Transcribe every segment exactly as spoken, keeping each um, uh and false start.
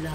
blood.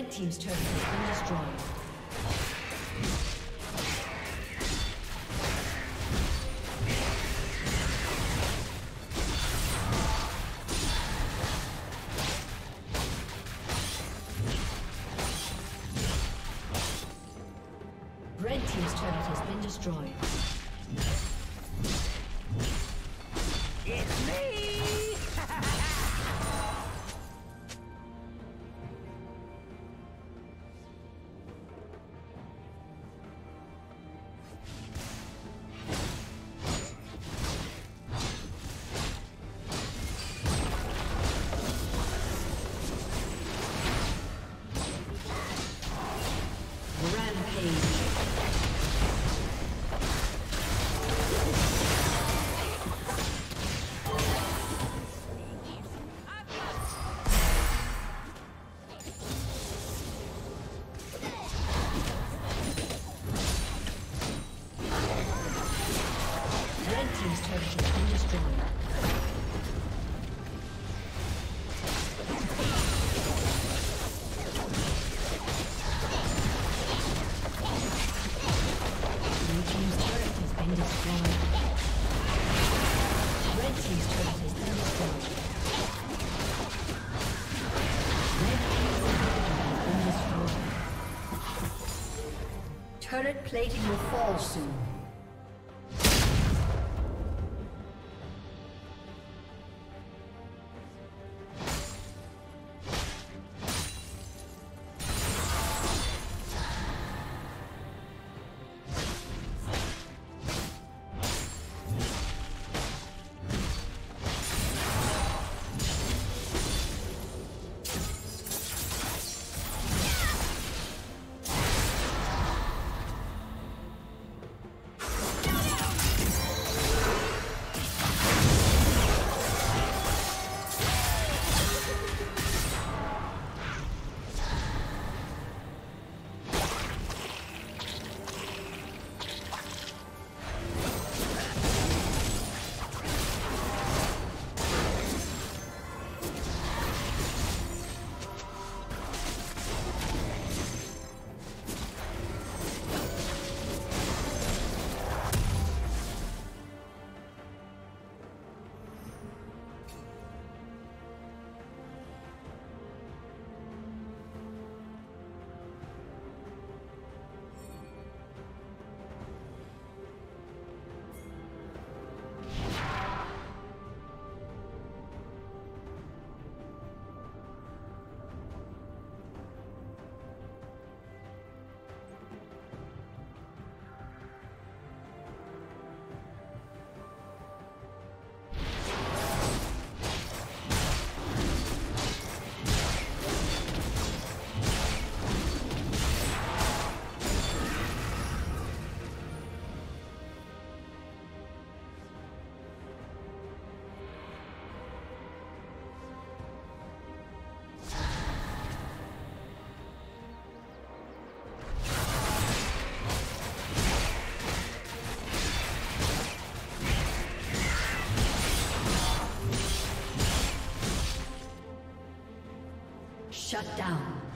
Red team's turret has been destroyed. Turret plating will fall soon. Shut down.